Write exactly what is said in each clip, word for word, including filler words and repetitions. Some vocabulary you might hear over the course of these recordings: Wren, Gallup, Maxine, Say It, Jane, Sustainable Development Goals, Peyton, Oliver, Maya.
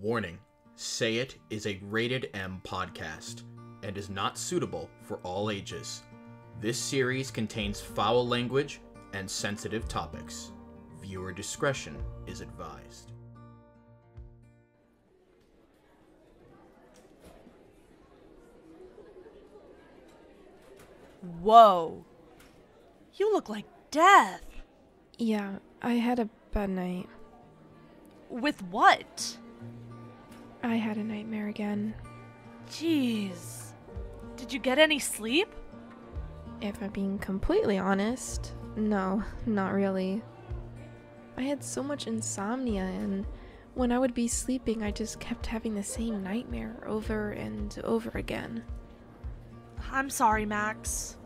Warning, Say It is a rated M podcast and is not suitable for all ages. This series contains foul language and sensitive topics. Viewer discretion is advised. Whoa. You look like death. Yeah, I had a bad night. With what? I had a nightmare again. Jeez. Did you get any sleep? If I'm being completely honest, no, not really. I had so much insomnia, and when I would be sleeping, I just kept having the same nightmare over and over again. I'm sorry, Max.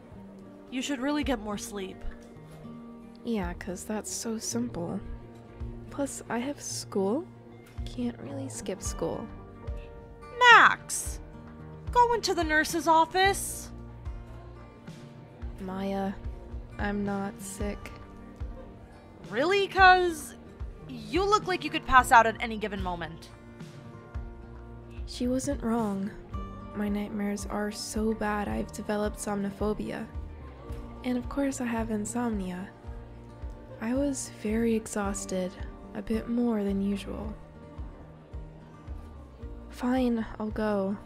You should really get more sleep. Yeah, 'cause that's so simple. Plus, I have school. Can't really skip school. Max! Go into the nurse's office! Maya, I'm not sick. Really? 'Cause you look like you could pass out at any given moment. She wasn't wrong. My nightmares are so bad I've developed somnophobia. And of course I have insomnia. I was very exhausted, a bit more than usual. Fine, I'll go.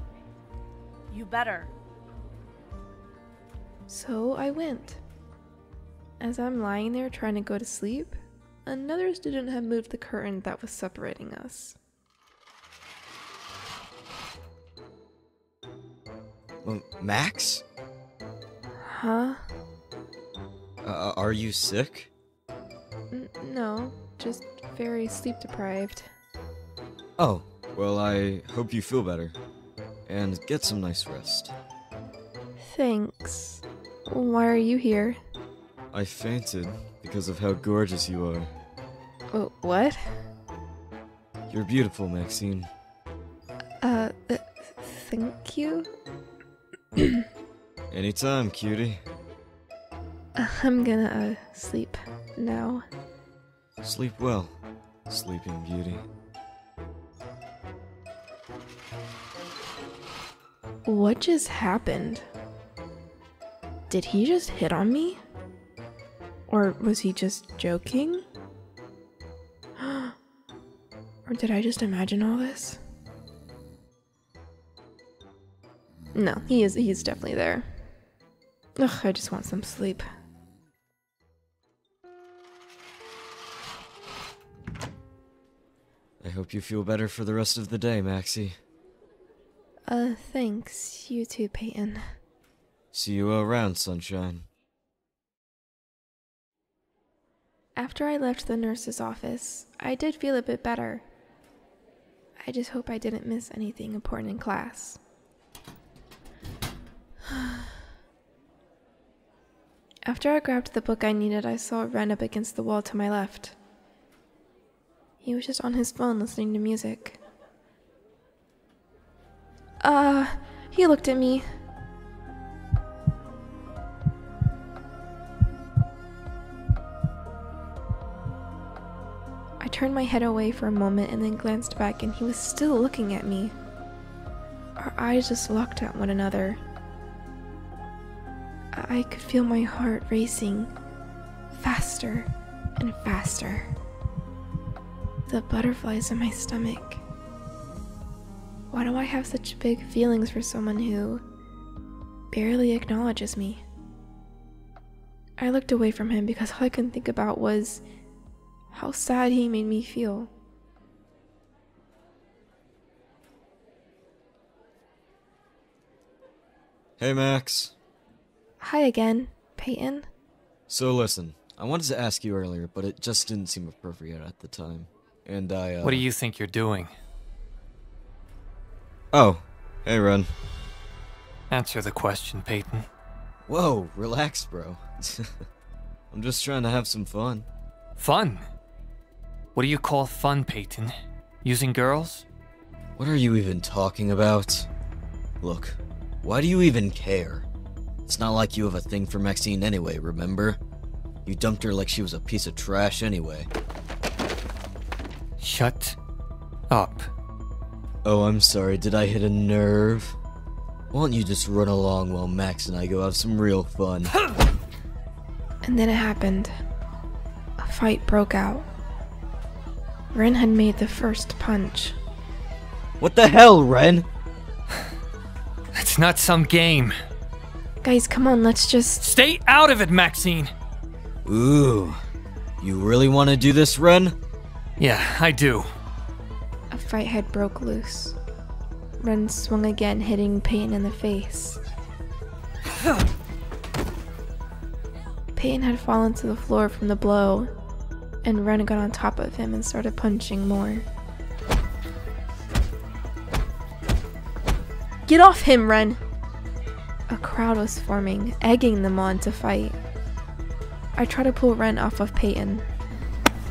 You better. So I went. As I'm lying there trying to go to sleep, another student had moved the curtain that was separating us. M- Max? Huh? Uh, are you sick? N- no, just very sleep deprived. Oh, well, I hope you feel better and get some nice rest. Thanks. Why are you here? I fainted because of how gorgeous you are. Oh, what? You're beautiful, Maxine. Uh, th- thank you? Anytime, cutie. I'm gonna, uh, sleep now. Sleep well, sleeping beauty. What just happened? Did he just hit on me? Or was he just joking? Or did I just imagine all this? No, he is, he's definitely there. Ugh, I just want some sleep. I hope you feel better for the rest of the day, Maxie. Uh, thanks. You too, Peyton. See you around, sunshine. After I left the nurse's office, I did feel a bit better. I just hope I didn't miss anything important in class. After I grabbed the book I needed, I saw Ren up against the wall to my left. He was just on his phone listening to music. Uh, he looked at me. I turned my head away for a moment and then glanced back, and he was still looking at me. Our eyes just locked at one another. I could feel my heart racing faster and faster. The butterflies in my stomach. Why do I have such big feelings for someone who barely acknowledges me? I looked away from him because all I could think about was how sad he made me feel. Hey, Max. Hi again, Peyton. So listen, I wanted to ask you earlier, but it just didn't seem appropriate at the time. And I, uh... What do you think you're doing? Oh, hey, Ren. Answer the question, Peyton. Whoa, relax, bro. I'm just trying to have some fun. Fun? What do you call fun, Peyton? Using girls? What are you even talking about? Look, why do you even care? It's not like you have a thing for Maxine anyway, remember? You dumped her like she was a piece of trash anyway. Shut up. Oh, I'm sorry, did I hit a nerve? Why don't you just run along while Max and I go have some real fun? And then it happened. A fight broke out. Ren had made the first punch. What the hell, Ren? That's not some game. Guys, come on, let's just... Stay out of it, Maxine! Ooh. You really want to do this, Ren? Yeah, I do. A fight had broke loose. Ren swung again, hitting Peyton in the face. Peyton had fallen to the floor from the blow, and Ren got on top of him and started punching more. Get off him, Ren! A crowd was forming, egging them on to fight. I tried to pull Ren off of Peyton.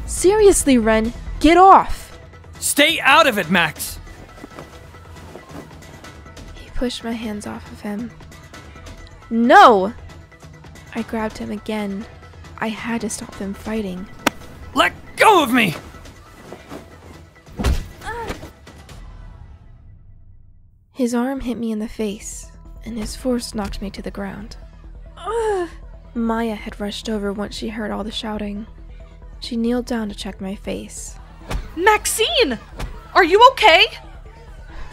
Seriously, Ren, get off! Stay out of it, Max! He pushed my hands off of him. No! I grabbed him again. I had to stop them fighting. Let go of me! His arm hit me in the face, and his force knocked me to the ground. Maya had rushed over once she heard all the shouting. She kneeled down to check my face. Maxine! Are you okay?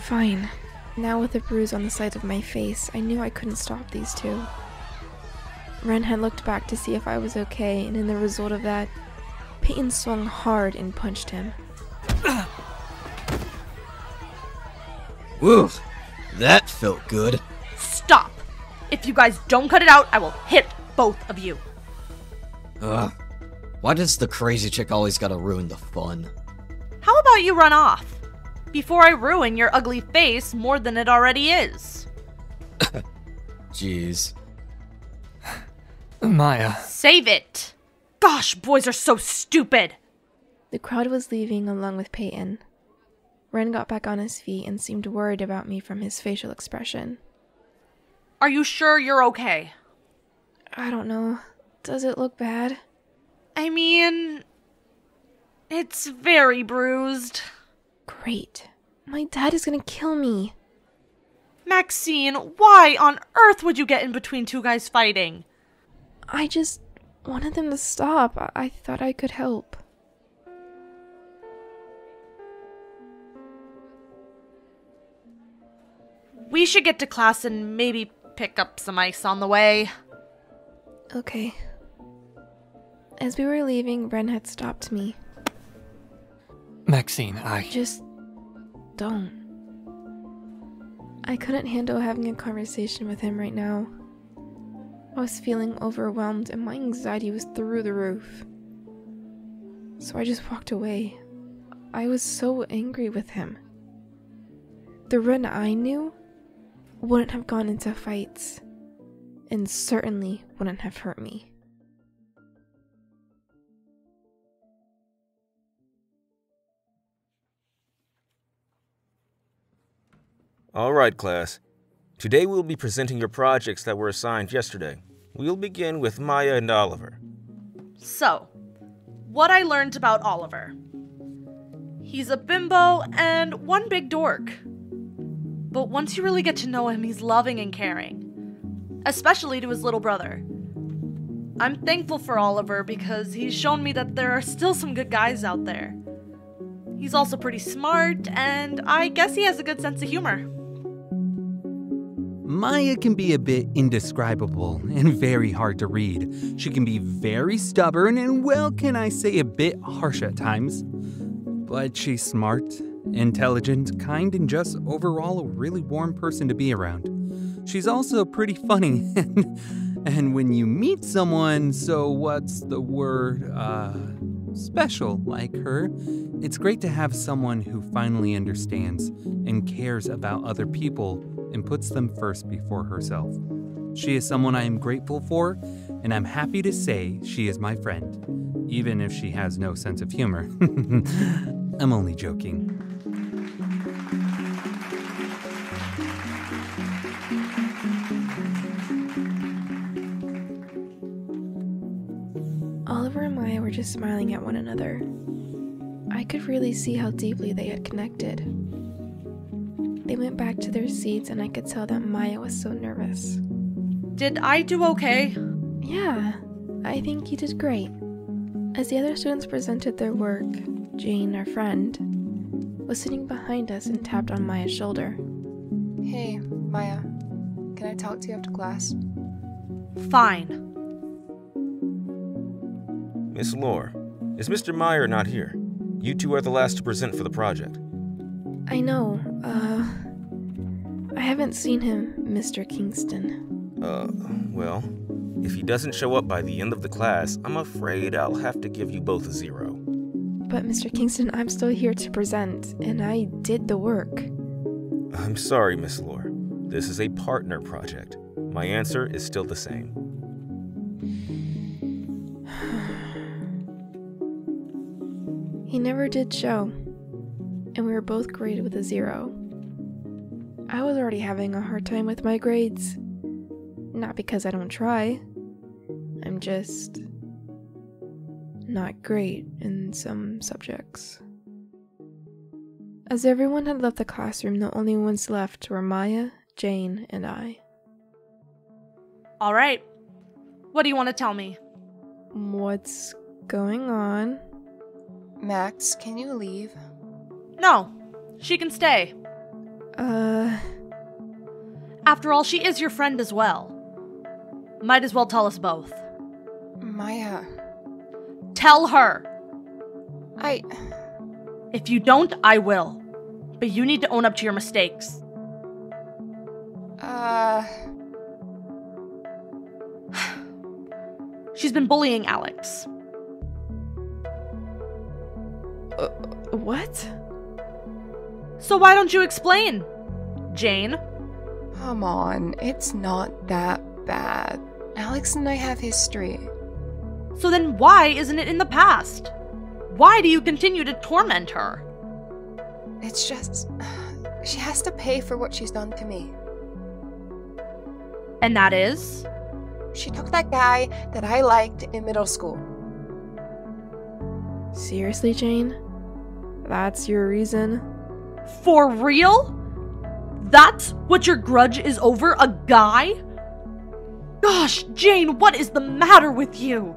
Fine. Now with a bruise on the side of my face, I knew I couldn't stop these two. Ren had looked back to see if I was okay, and in the result of that, Peyton swung hard and punched him. Woof! That felt good. Stop! If you guys don't cut it out, I will hit both of you. Ugh. Why does the crazy chick always gotta ruin the fun? How about you run off? Before I ruin your ugly face more than it already is. Jeez. Maya. Save it! Gosh, boys are so stupid! The crowd was leaving along with Peyton. Ren got back on his feet and seemed worried about me from his facial expression. Are you sure you're okay? I don't know. Does it look bad? I mean... It's very bruised. Great. My dad is gonna kill me. Maxine, why on earth would you get in between two guys fighting? I just wanted them to stop. I, I thought I could help. We should get to class and maybe pick up some ice on the way. Okay. As we were leaving, Ren had stopped me. Maxine, I... Just... don't. I couldn't handle having a conversation with him right now. I was feeling overwhelmed and my anxiety was through the roof. So I just walked away. I was so angry with him. The Ren I knew wouldn't have gone into fights. And certainly wouldn't have hurt me. All right, class. Today we'll be presenting your projects that were assigned yesterday. We'll begin with Maya and Oliver. So, what I learned about Oliver. He's a bimbo and one big dork. But once you really get to know him, he's loving and caring. Especially to his little brother. I'm thankful for Oliver because he's shown me that there are still some good guys out there. He's also pretty smart, and I guess he has a good sense of humor. Maya can be a bit indescribable and very hard to read. She can be very stubborn and, well, can I say, a bit harsh at times. But she's smart, intelligent, kind, and just overall a really warm person to be around. She's also pretty funny, and when you meet someone, so what's the word, uh, special like her, it's great to have someone who finally understands and cares about other people and puts them first before herself. She is someone I am grateful for, and I'm happy to say she is my friend, even if she has no sense of humor. I'm only joking. Oliver and Maya were just smiling at one another. I could really see how deeply they had connected. They went back to their seats, and I could tell that Maya was so nervous. Did I do okay? Yeah, I think you did great. As the other students presented their work, Jane, our friend, was sitting behind us and tapped on Maya's shoulder. Hey, Maya, can I talk to you after class? Fine. Miss Lohr, is Mister Meyer not here? You two are the last to present for the project. I know, uh... I haven't seen him, Mister Kingston. Uh, well, if he doesn't show up by the end of the class, I'm afraid I'll have to give you both a zero. But Mister Kingston, I'm still here to present, and I did the work. I'm sorry, Miss Lohr. This is a partner project. My answer is still the same. He never did show, and we were both graded with a zero. I was already having a hard time with my grades. Not because I don't try. I'm just not great in some subjects. As everyone had left the classroom, the only ones left were Maya, Jane, and I. All right. What do you want to tell me? What's going on? Max, can you leave? No, she can stay. Uh... After all, she is your friend as well. Might as well tell us both. Maya... Tell her! I... If you don't, I will. But you need to own up to your mistakes. Uh... She's been bullying Alex. Uh, what? So why don't you explain, Jane? Come on, it's not that bad. Alex and I have history. So then why isn't it in the past? Why do you continue to torment her? It's just... she has to pay for what she's done to me. And that is? She took that guy that I liked in middle school. Seriously, Jane? That's your reason? For real? That's what your grudge is over? A guy? Gosh, Jane, what is the matter with you?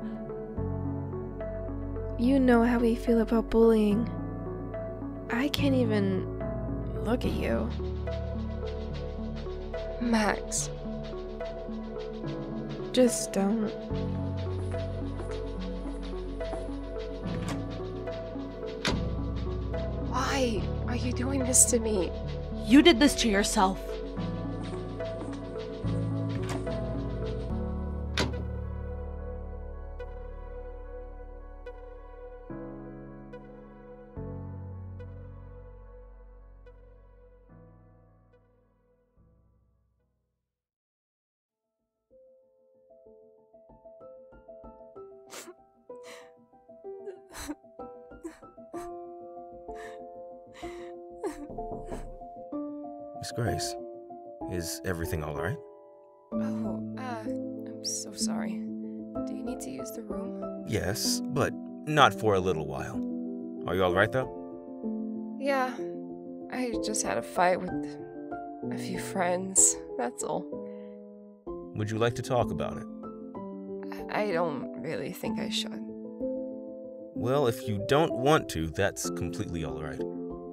You know how we feel about bullying. I can't even look at you. Max. Just don't. Why are you doing this to me? You did this to yourself. Miss Grace, is everything all right? Oh, uh, I'm so sorry. Do you need to use the room? Yes, but not for a little while. Are you all right, though? Yeah, I just had a fight with a few friends, that's all. Would you like to talk about it? I don't really think I should. Well, if you don't want to, that's completely all right.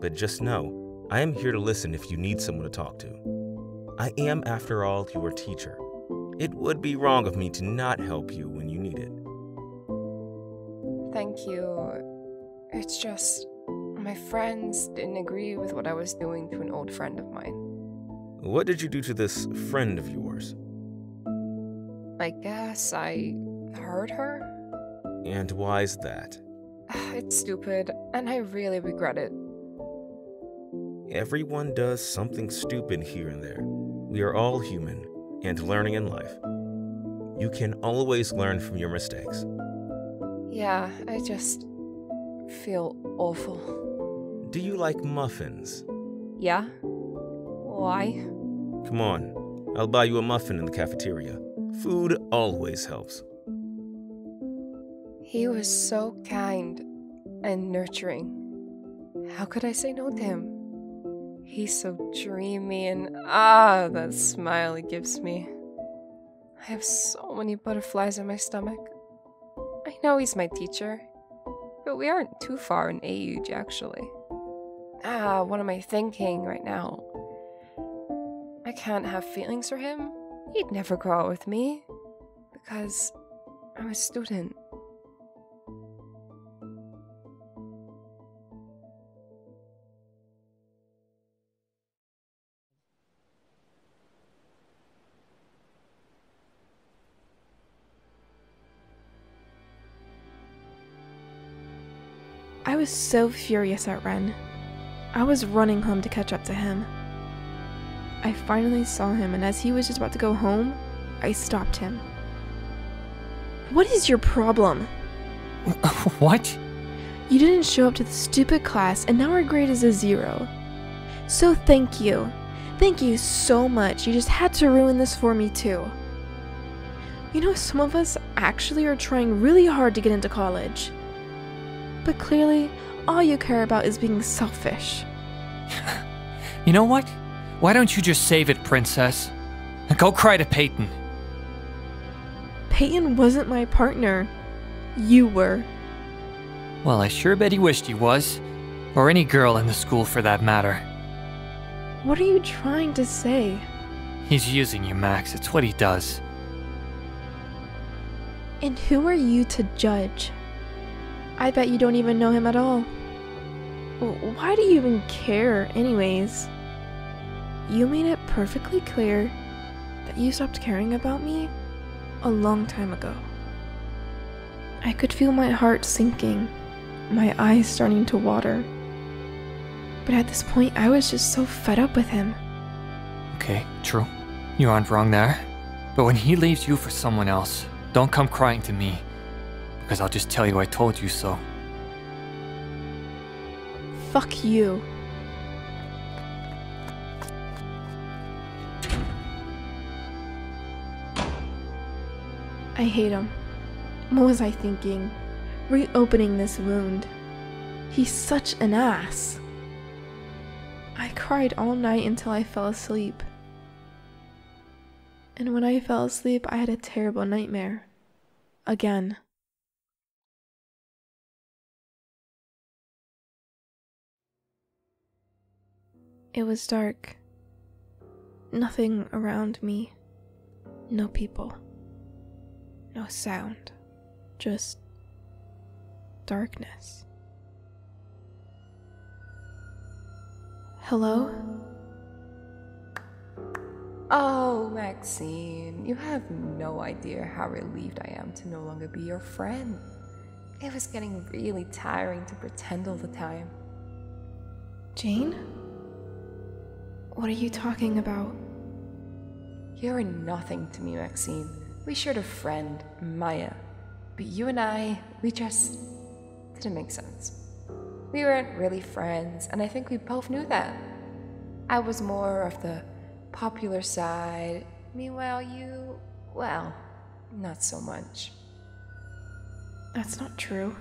But just know, I am here to listen if you need someone to talk to. I am, after all, your teacher. It would be wrong of me to not help you when you need it. Thank you. It's just, my friends didn't agree with what I was doing to an old friend of mine. What did you do to this friend of yours? I guess I hurt her. And why is that? It's stupid, and I really regret it. Everyone does something stupid here and there. We are all human, and learning in life. You can always learn from your mistakes. Yeah, I just feel awful. Do you like muffins? Yeah. Why? Come on, I'll buy you a muffin in the cafeteria. Food always helps. He was so kind and nurturing. How could I say no to him? He's so dreamy and ah, that smile he gives me. I have so many butterflies in my stomach. I know he's my teacher, but we aren't too far in age, actually. Ah, what am I thinking right now? I can't have feelings for him. He'd never go out with me, because I'm a student. I was so furious at Ren. I was running home to catch up to him. I finally saw him, and as he was just about to go home, I stopped him. What is your problem? What? You didn't show up to the stupid class, and now our grade is a zero. So thank you. Thank you so much. You just had to ruin this for me too. You know, some of us actually are trying really hard to get into college. But clearly, all you care about is being selfish. You know what? Why don't you just save it, princess? And go cry to Peyton. Peyton wasn't my partner. You were. Well, I sure bet he wished he was. Or any girl in the school for that matter. What are you trying to say? He's using you, Max. It's what he does. And who are you to judge? I bet you don't even know him at all. Why do you even care, anyways? You made it perfectly clear that you stopped caring about me a long time ago. I could feel my heart sinking, my eyes starting to water. But at this point, I was just so fed up with him. Okay, true. You aren't wrong there. But when he leaves you for someone else, don't come crying to me. Because I'll just tell you I told you so. Fuck you. I hate him. What was I thinking? Reopening this wound. He's such an ass. I cried all night until I fell asleep. And when I fell asleep, I had a terrible nightmare. Again. It was dark. Nothing around me. No people. No sound. Just darkness. Hello? Oh, Maxine, you have no idea how relieved I am to no longer be your friend. It was getting really tiring to pretend all the time. Jane? What are you talking about? You're nothing to me, Maxine. We shared a friend, Maya. But you and I, we just didn't make sense. We weren't really friends, and I think we both knew that. I was more of the popular side. Meanwhile, you, well, not so much. That's not true.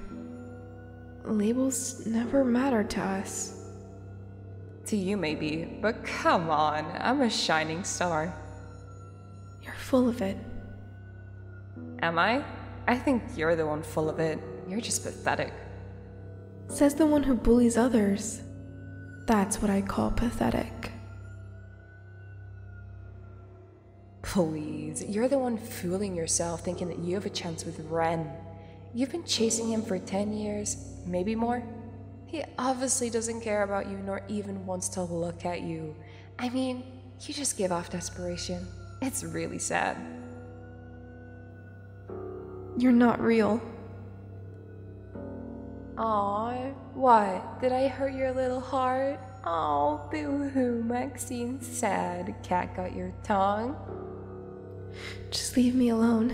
Labels never matter to us. To you, maybe, but come on, I'm a shining star. You're full of it. Am I? I think you're the one full of it. You're just pathetic. Says the one who bullies others. That's what I call pathetic. Please, you're the one fooling yourself thinking that you have a chance with Ren. You've been chasing him for ten years, maybe more. He obviously doesn't care about you, nor even wants to look at you. I mean, you just give off desperation. It's really sad. You're not real. Aww, what? Did I hurt your little heart? Aw, boo-hoo, Maxine, sad cat got your tongue. Just leave me alone.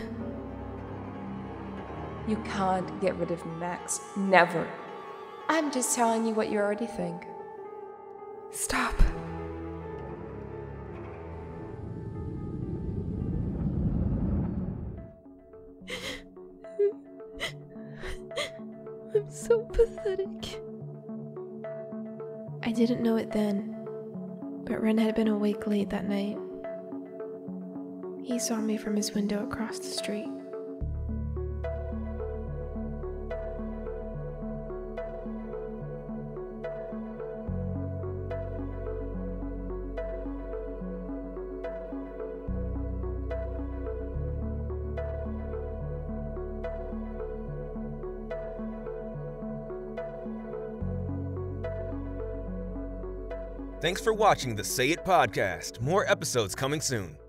You can't get rid of Max. Never. I'm just telling you what you already think. Stop. I'm so pathetic. I didn't know it then, but Ren had been awake late that night. He saw me from his window across the street. Thanks for watching the Say It podcast. More episodes coming soon.